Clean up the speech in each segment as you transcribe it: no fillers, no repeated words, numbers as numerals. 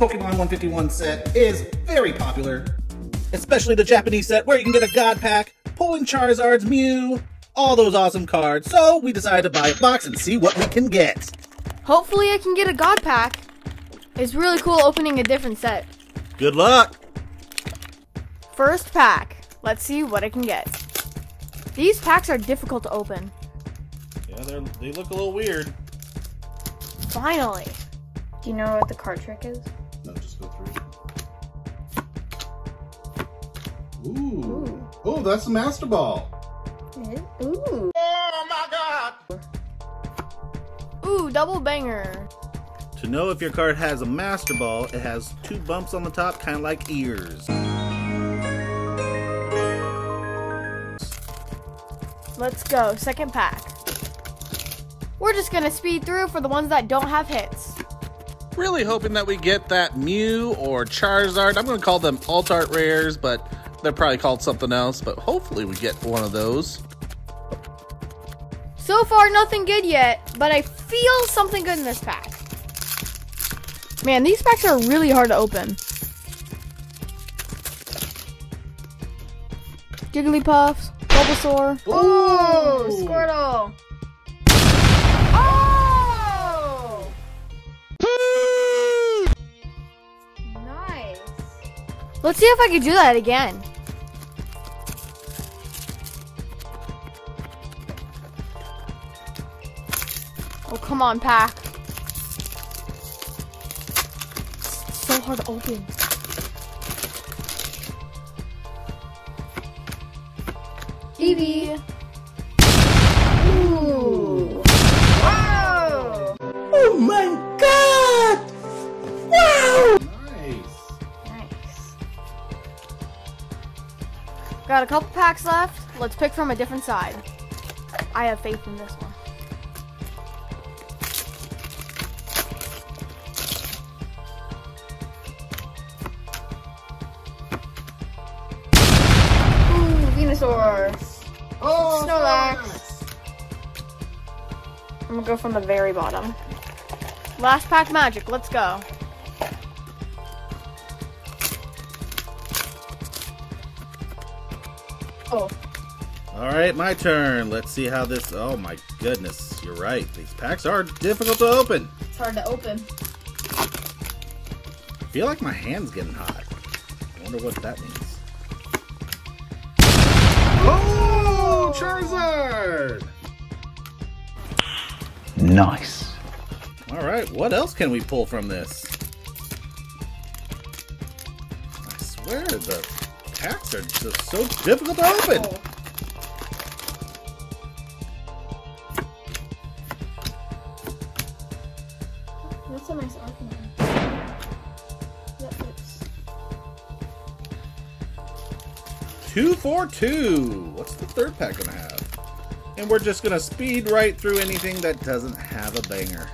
Pokémon 151 set is very popular, especially the Japanese set where you can get a God Pack, pulling Charizards, Mew, all those awesome cards. So we decided to buy a box and see what we can get. Hopefully I can get a God Pack. It's really cool opening a different set. Good luck! First pack. Let's see what I can get. These packs are difficult to open. Yeah, they look a little weird. Finally. Do you know what the card trick is? No, just go through. Ooh. Oh, that's a master ball. It is? Ooh. Oh my god! Ooh, double banger. To know if your card has a master ball, it has two bumps on the top, kind of like ears. Let's go, second pack. We're just gonna speed through for the ones that don't have hits. Really hoping that we get that Mew or Charizard. I'm gonna call them Alt Art Rares, but they're probably called something else, but hopefully we get one of those. So far, nothing good yet, but I feel something good in this pack. Man, these packs are really hard to open. Jigglypuff, Bulbasaur. Ooh, Squirtle. Oh! Nice. Let's see if I can do that again. Oh, come on, pack. So hard to open. Eevee. Ooh. Wow. Oh my god. Wow. Nice. Nice. Got a couple packs left. Let's pick from a different side. I have faith in this one. Venusaur. Oh, Snorlax. I'm gonna go from the very bottom. Last pack magic, let's go. Oh. Alright, my turn. Let's see how this. Oh my goodness, you're right. These packs are difficult to open. It's hard to open. I feel like my hand's getting hot. I wonder what that means. Oh, Charizard! Nice. All right, what else can we pull from this? I swear the packs are just so difficult to open. Oh. That's a nice argument. Two for two. What's the third pack gonna have? And we're just gonna speed right through anything that doesn't have a banger.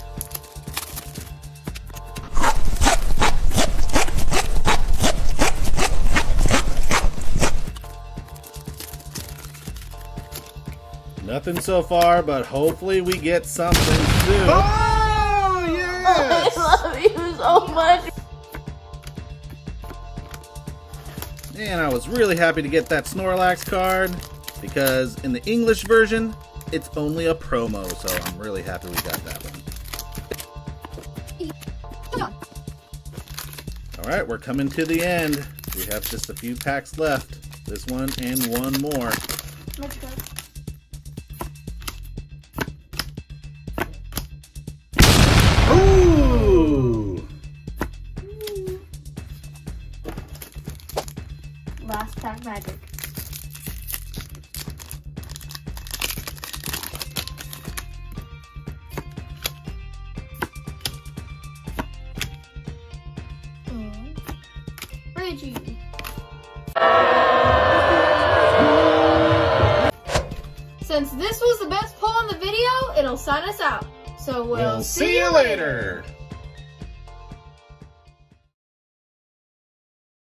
Nothing so far, but hopefully we get something soon. Oh yes! I love you so much. And I was really happy to get that Snorlax card because in the English version, it's only a promo, so I'm really happy we got that one. Alright, we're coming to the end. We have just a few packs left. This one and one more. Last pack magic. Reggie. Since this was the best pull in the video, it'll sign us out. So we'll see you later.